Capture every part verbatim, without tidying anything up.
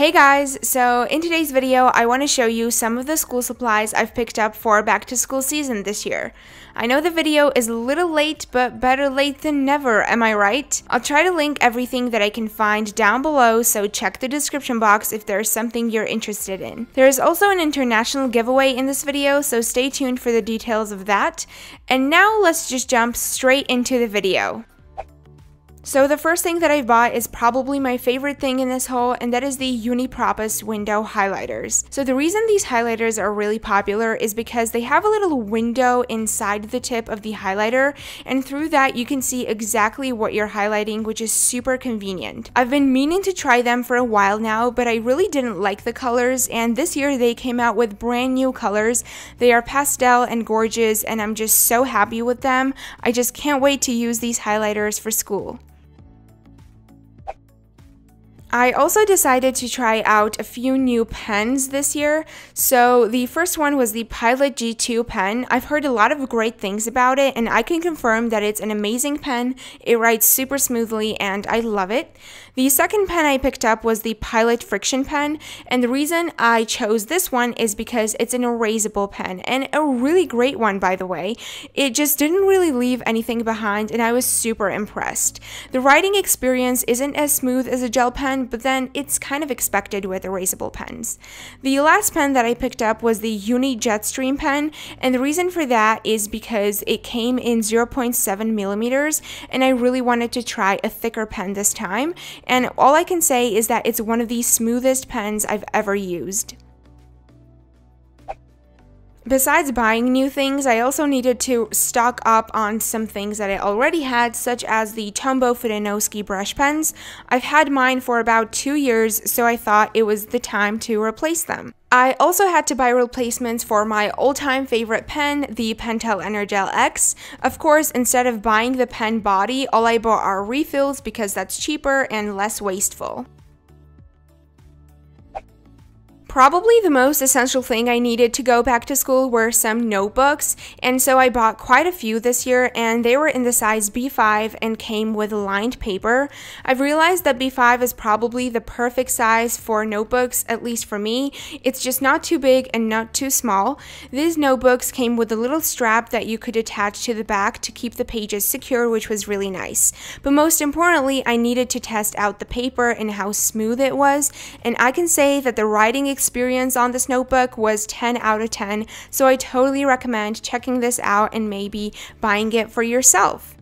Hey guys, so in today's video I want to show you some of the school supplies I've picked up for back to school season this year. I know the video is a little late, but better late than never, am I right? I'll try to link everything that I can find down below, so check the description box if there's something you're interested in. There is also an international giveaway in this video, so stay tuned for the details of that. And now let's just jump straight into the video. So the first thing that I bought is probably my favorite thing in this haul, and that is the Uni Propus window highlighters. So the reason these highlighters are really popular is because they have a little window inside the tip of the highlighter, and through that you can see exactly what you're highlighting, which is super convenient. I've been meaning to try them for a while now, but I really didn't like the colors, and this year they came out with brand new colors. They are pastel and gorgeous, and I'm just so happy with them. I just can't wait to use these highlighters for school. I also decided to try out a few new pens this year. So the first one was the Pilot G two pen. I've heard a lot of great things about it, and I can confirm that it's an amazing pen. It writes super smoothly and I love it. The second pen I picked up was the Pilot Frixion pen, and the reason I chose this one is because it's an erasable pen, and a really great one, by the way. It just didn't really leave anything behind, and I was super impressed. The writing experience isn't as smooth as a gel pen, but then it's kind of expected with erasable pens. The last pen that I picked up was the Uni Jetstream pen, and the reason for that is because it came in zero point seven millimeters, and I really wanted to try a thicker pen this time, and all I can say is that it's one of the smoothest pens I've ever used. Besides buying new things, I also needed to stock up on some things that I already had, such as the Tombow Fudenosuke brush pens. I've had mine for about two years, so I thought it was the time to replace them. I also had to buy replacements for my all-time favorite pen, the Pentel Energel X. Of course, instead of buying the pen body, all I bought are refills because that's cheaper and less wasteful. Probably the most essential thing I needed to go back to school were some notebooks, and so I bought quite a few this year, and they were in the size B five and came with lined paper. I've realized that B five is probably the perfect size for notebooks, at least for me. It's just not too big and not too small. These notebooks came with a little strap that you could attach to the back to keep the pages secure, which was really nice. But most importantly, I needed to test out the paper and how smooth it was, and I can say that the writing experience experience on this notebook was ten out of ten, so I totally recommend checking this out and maybe buying it for yourself.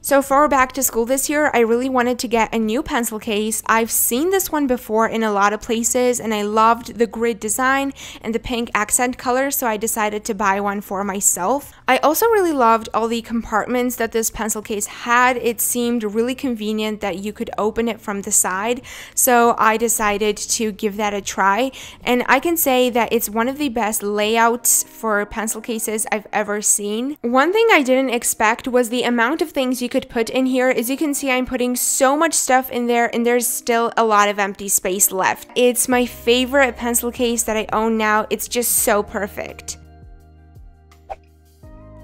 So for back to school this year, I really wanted to get a new pencil case. I've seen this one before in a lot of places, and I loved the grid design and the pink accent color, so I decided to buy one for myself. I also really loved all the compartments that this pencil case had. It seemed really convenient that you could open it from the side, so I decided to give that a try. And I can say that it's one of the best layouts for pencil cases I've ever seen. One thing I didn't expect was the amount of things you could put in here. As you can see, I'm putting so much stuff in there, and there's still a lot of empty space left. It's my favorite pencil case that I own now. It's just so perfect.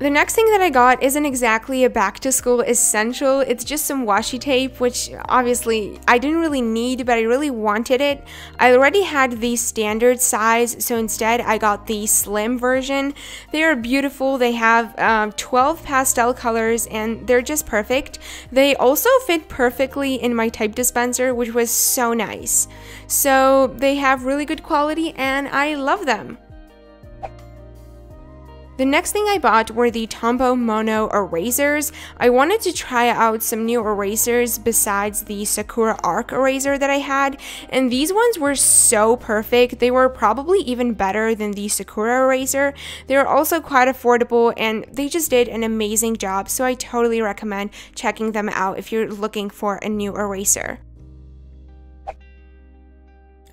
The next thing that I got isn't exactly a back to school essential, it's just some washi tape, which obviously I didn't really need, but I really wanted it. I already had the standard size, so instead I got the slim version. They are beautiful, they have um, twelve pastel colors, and they're just perfect. They also fit perfectly in my type dispenser, which was so nice. So they have really good quality, and I love them. The next thing I bought were the Tombow Mono erasers. I wanted to try out some new erasers besides the Sakura Arc eraser that I had, and these ones were so perfect. They were probably even better than the Sakura eraser. They were also quite affordable, and they just did an amazing job, so I totally recommend checking them out if you're looking for a new eraser.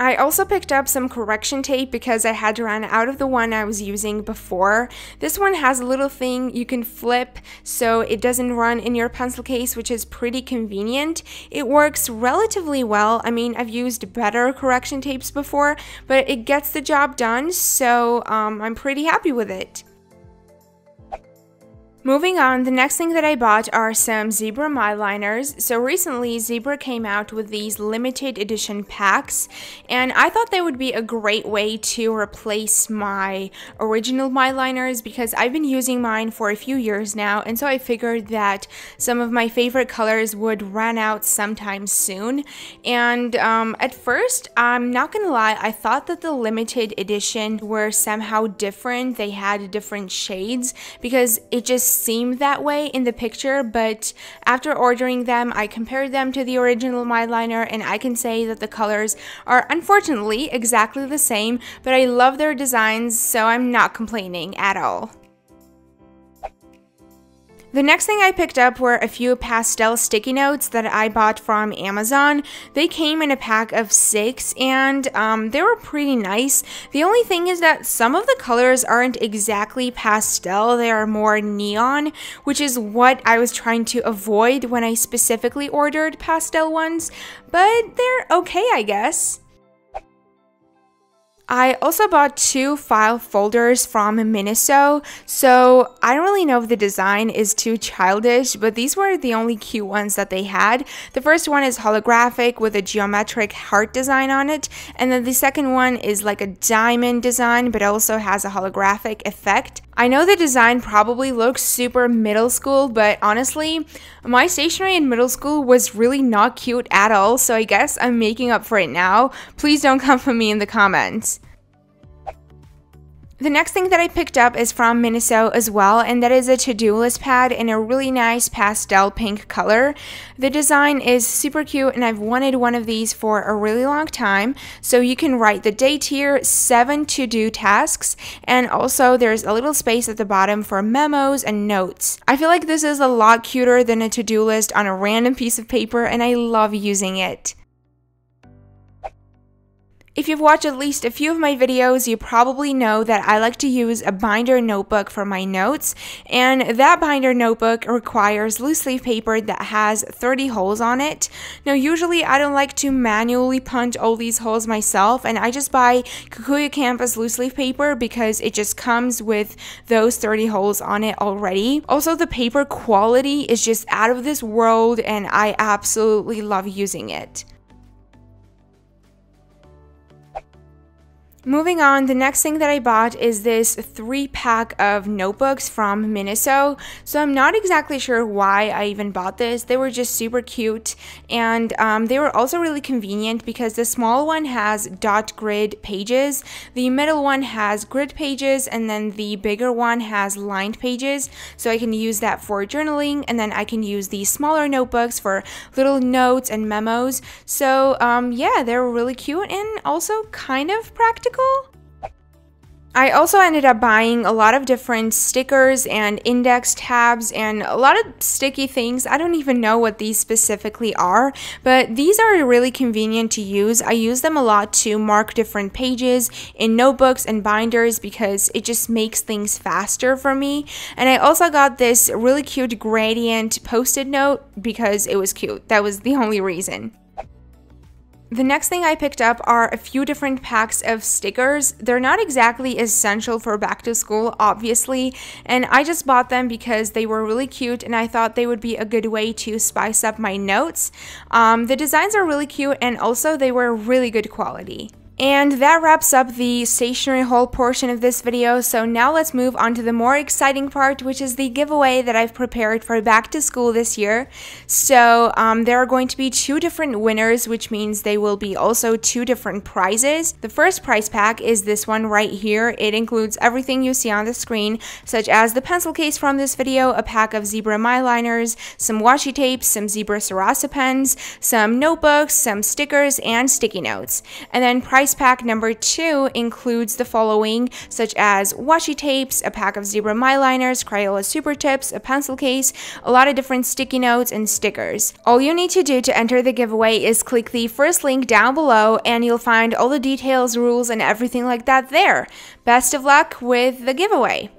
I also picked up some correction tape because I had run out of the one I was using before. This one has a little thing you can flip so it doesn't run in your pencil case, which is pretty convenient. It works relatively well. I mean, I've used better correction tapes before, but it gets the job done, so um, I'm pretty happy with it. Moving on, the next thing that I bought are some Zebra Mildliners. So recently, Zebra came out with these limited edition packs, and I thought they would be a great way to replace my original Mildliners because I've been using mine for a few years now, and so I figured that some of my favorite colors would run out sometime soon. And um, at first, I'm not gonna lie, I thought that the limited edition were somehow different. They had different shades because it just seemed that way in the picture, but after ordering them, I compared them to the original Mildliner, and I can say that the colors are unfortunately exactly the same, but I love their designs, so I'm not complaining at all. The next thing I picked up were a few pastel sticky notes that I bought from Amazon. They came in a pack of six, and um, they were pretty nice. The only thing is that some of the colors aren't exactly pastel, they are more neon, which is what I was trying to avoid when I specifically ordered pastel ones, but they're okay, I guess. I also bought two file folders from Miniso, so I don't really know if the design is too childish, but these were the only cute ones that they had. The first one is holographic with a geometric heart design on it, and then the second one is like a diamond design, but also has a holographic effect. I know the design probably looks super middle school, but honestly, my stationery in middle school was really not cute at all, so I guess I'm making up for it now. Please don't come for me in the comments. The next thing that I picked up is from Miniso as well, and that is a to-do list pad in a really nice pastel pink color. The design is super cute, and I've wanted one of these for a really long time. So you can write the date here, seven to-do tasks, and also there's a little space at the bottom for memos and notes. I feel like this is a lot cuter than a to-do list on a random piece of paper, and I love using it. If you've watched at least a few of my videos, you probably know that I like to use a binder notebook for my notes, and that binder notebook requires loose leaf paper that has thirty holes on it. Now usually I don't like to manually punch all these holes myself, and I just buy Kokuyo Campus loose leaf paper because it just comes with those thirty holes on it already. Also, the paper quality is just out of this world, and I absolutely love using it. Moving on, the next thing that I bought is this three pack of notebooks from Miniso. So I'm not exactly sure why I even bought this. They were just super cute, and um, they were also really convenient because the small one has dot grid pages, the middle one has grid pages, and then the bigger one has lined pages. So I can use that for journaling, and then I can use the smaller notebooks for little notes and memos. So um, yeah, they're really cute and also kind of practical. I also ended up buying a lot of different stickers and index tabs and a lot of sticky things. I don't even know what these specifically are, but these are really convenient to use. I use them a lot to mark different pages in notebooks and binders because it just makes things faster for me. And I also got this really cute gradient post-it note because it was cute. That was the only reason. The next thing I picked up are a few different packs of stickers. They're not exactly essential for back to school, obviously, and I just bought them because they were really cute and I thought they would be a good way to spice up my notes. Um, the designs are really cute, and also they were really good quality. And that wraps up the stationery haul portion of this video, so now let's move on to the more exciting part, which is the giveaway that I've prepared for back to school this year. So um, there are going to be two different winners, which means they will be also two different prizes. The first prize pack is this one right here. It includes everything you see on the screen, such as the pencil case from this video, a pack of Zebra Mildliners, some washi tapes, some Zebra Sarasa pens, some notebooks, some stickers, and sticky notes. And then prize pack number two includes the following, such as washi tapes, a pack of Zebra Mildliners, Crayola Super Tips, a pencil case, a lot of different sticky notes, and stickers. All you need to do to enter the giveaway is click the first link down below, and you'll find all the details, rules, and everything like that there. Best of luck with the giveaway!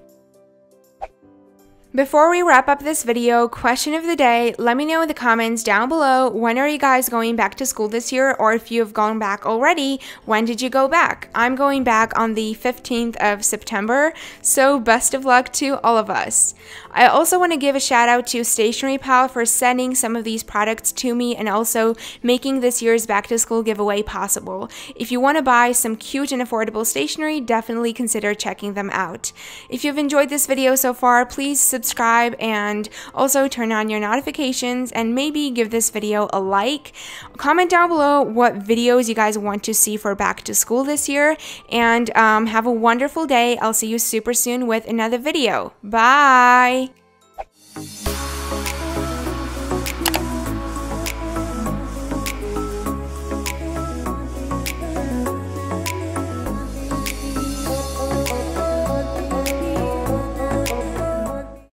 Before we wrap up this video, question of the day, let me know in the comments down below, when are you guys going back to school this year, or if you've gone back already, when did you go back? I'm going back on the fifteenth of September, so best of luck to all of us. I also want to give a shout out to StationeryPal for sending some of these products to me and also making this year's back to school giveaway possible. If you want to buy some cute and affordable stationery, definitely consider checking them out. If you've enjoyed this video so far, please subscribe subscribe and also turn on your notifications and maybe give this video a like. Comment down below what videos you guys want to see for back to school this year, and um, have a wonderful day. I'll see you super soon with another video. Bye!